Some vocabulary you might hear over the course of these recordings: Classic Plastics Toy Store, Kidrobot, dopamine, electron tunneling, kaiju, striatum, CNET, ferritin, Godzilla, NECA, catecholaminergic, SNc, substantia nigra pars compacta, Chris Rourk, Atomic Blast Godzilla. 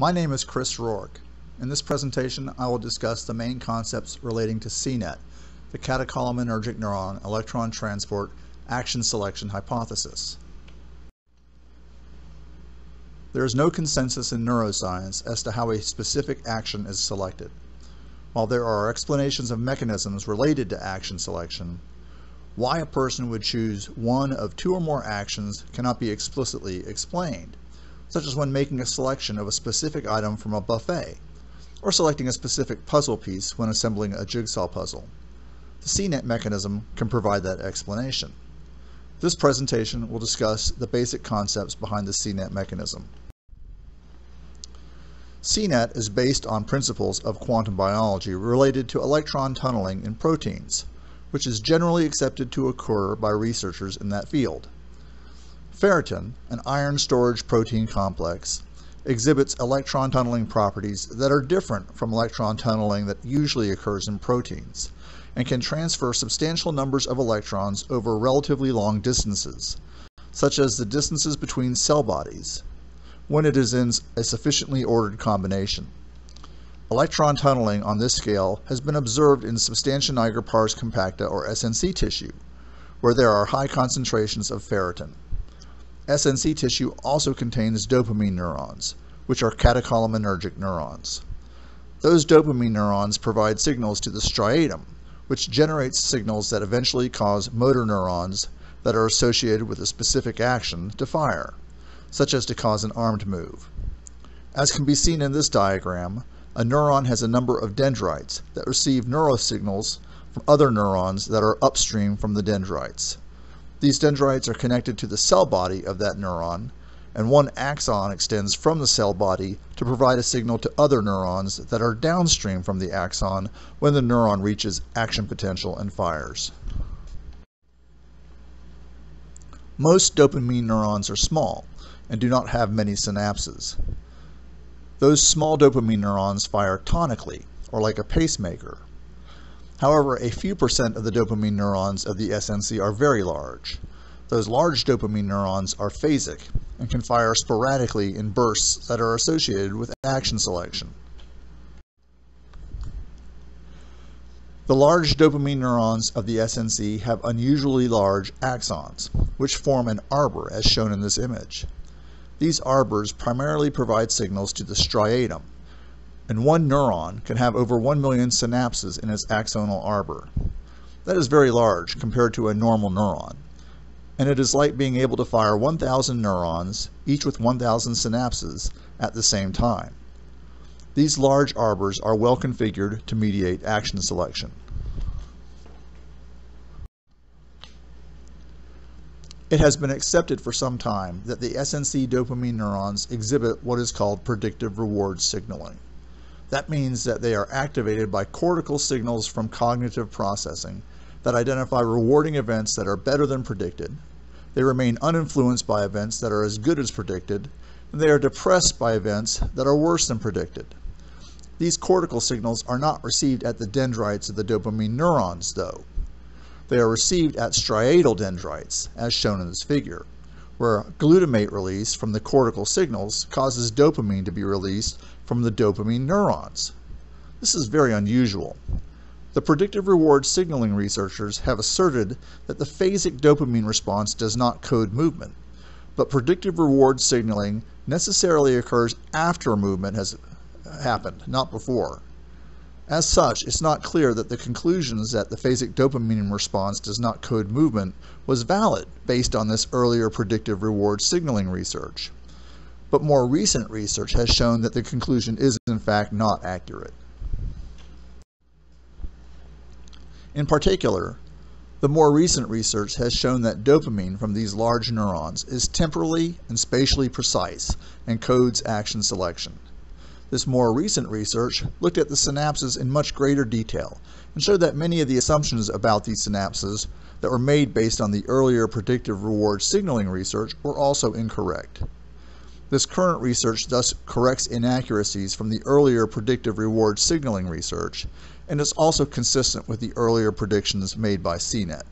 My name is Chris Rourk. In this presentation, I will discuss the main concepts relating to CNET, the catecholaminergic neuron electron transport action selection hypothesis. There is no consensus in neuroscience as to how a specific action is selected. While there are explanations of mechanisms related to action selection, why a person would choose one of two or more actions cannot be explicitly explained, such as when making a selection of a specific item from a buffet, or selecting a specific puzzle piece when assembling a jigsaw puzzle. The CNET mechanism can provide that explanation. This presentation will discuss the basic concepts behind the CNET mechanism. CNET is based on principles of quantum biology related to electron tunneling in proteins, which is generally accepted to occur by researchers in that field. Ferritin, an iron storage protein complex, exhibits electron tunneling properties that are different from electron tunneling that usually occurs in proteins, and can transfer substantial numbers of electrons over relatively long distances, such as the distances between cell bodies, when it is in a sufficiently ordered combination. Electron tunneling on this scale has been observed in substantia nigra pars compacta, or SNc tissue, where there are high concentrations of ferritin. SNc tissue also contains dopamine neurons, which are catecholaminergic neurons. Those dopamine neurons provide signals to the striatum, which generates signals that eventually cause motor neurons that are associated with a specific action to fire, such as to cause an arm to move. As can be seen in this diagram, a neuron has a number of dendrites that receive neurosignals from other neurons that are upstream from the dendrites. These dendrites are connected to the cell body of that neuron, and one axon extends from the cell body to provide a signal to other neurons that are downstream from the axon when the neuron reaches action potential and fires. Most dopamine neurons are small and do not have many synapses. Those small dopamine neurons fire tonically, or like a pacemaker. However, a few percent of the dopamine neurons of the SNc are very large. Those large dopamine neurons are phasic and can fire sporadically in bursts that are associated with action selection. The large dopamine neurons of the SNc have unusually large axons, which form an arbor as shown in this image. These arbors primarily provide signals to the striatum, and one neuron can have over 1 million synapses in its axonal arbor. That is very large compared to a normal neuron, and it is like being able to fire 1,000 neurons, each with 1,000 synapses, at the same time. These large arbors are well configured to mediate action selection. It has been accepted for some time that the SNc dopamine neurons exhibit what is called predictive reward signaling. That means that they are activated by cortical signals from cognitive processing that identify rewarding events that are better than predicted. They remain uninfluenced by events that are as good as predicted, and they are depressed by events that are worse than predicted. These cortical signals are not received at the dendrites of the dopamine neurons, though. They are received at striatal dendrites, as shown in this figure, where glutamate release from the cortical signals causes dopamine to be released from the dopamine neurons. This is very unusual. The predictive reward signaling researchers have asserted that the phasic dopamine response does not code movement, but predictive reward signaling necessarily occurs after movement has happened, not before. As such, it's not clear that the conclusions that the phasic dopamine response does not code movement was valid based on this earlier predictive reward signaling research. But more recent research has shown that the conclusion is in fact not accurate. In particular, the more recent research has shown that dopamine from these large neurons is temporally and spatially precise and codes action selection. This more recent research looked at the synapses in much greater detail and showed that many of the assumptions about these synapses that were made based on the earlier predictive reward signaling research were also incorrect. This current research thus corrects inaccuracies from the earlier predictive reward signaling research and is also consistent with the earlier predictions made by CNET,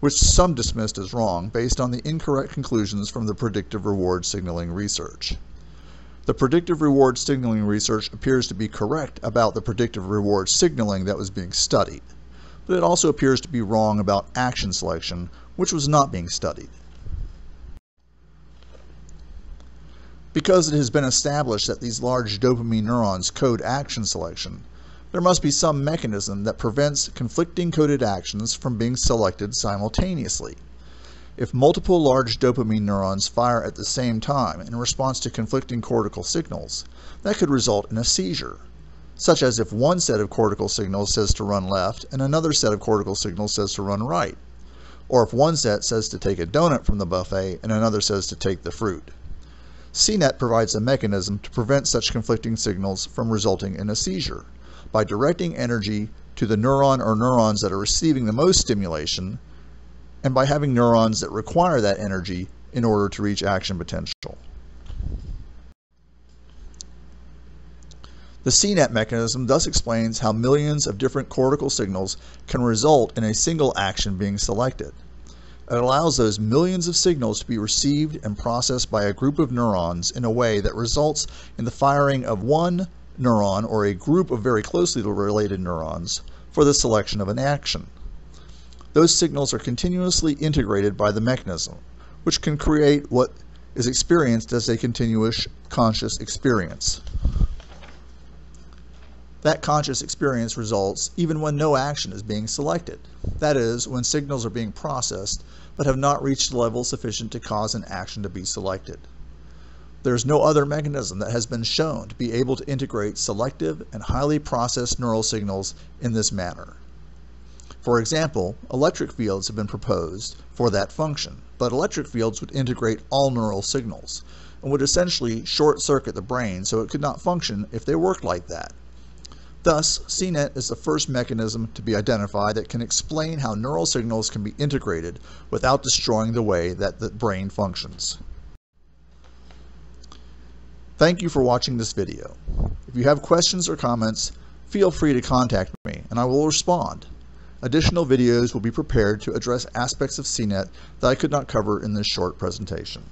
which some dismissed as wrong based on the incorrect conclusions from the predictive reward signaling research. The predictive reward signaling research appears to be correct about the predictive reward signaling that was being studied, but it also appears to be wrong about action selection, which was not being studied. Because it has been established that these large dopamine neurons code action selection, there must be some mechanism that prevents conflicting coded actions from being selected simultaneously. If multiple large dopamine neurons fire at the same time in response to conflicting cortical signals, that could result in a seizure, such as if one set of cortical signals says to run left and another set of cortical signals says to run right, or if one set says to take a donut from the buffet and another says to take the fruit. CNET provides a mechanism to prevent such conflicting signals from resulting in a seizure by directing energy to the neuron or neurons that are receiving the most stimulation, and by having neurons that require that energy in order to reach action potential. The CNET mechanism thus explains how millions of different cortical signals can result in a single action being selected. It allows those millions of signals to be received and processed by a group of neurons in a way that results in the firing of one neuron or a group of very closely related neurons for the selection of an action. Those signals are continuously integrated by the mechanism, which can create what is experienced as a continuous conscious experience. That conscious experience results even when no action is being selected. That is, when signals are being processed but have not reached a level sufficient to cause an action to be selected. There is no other mechanism that has been shown to be able to integrate selective and highly processed neural signals in this manner. For example, electric fields have been proposed for that function, but electric fields would integrate all neural signals and would essentially short-circuit the brain so it could not function if they worked like that. Thus, CNET is the first mechanism to be identified that can explain how neural signals can be integrated without destroying the way that the brain functions. Thank you for watching this video. If you have questions or comments, feel free to contact me and I will respond. Additional videos will be prepared to address aspects of CNET that I could not cover in this short presentation.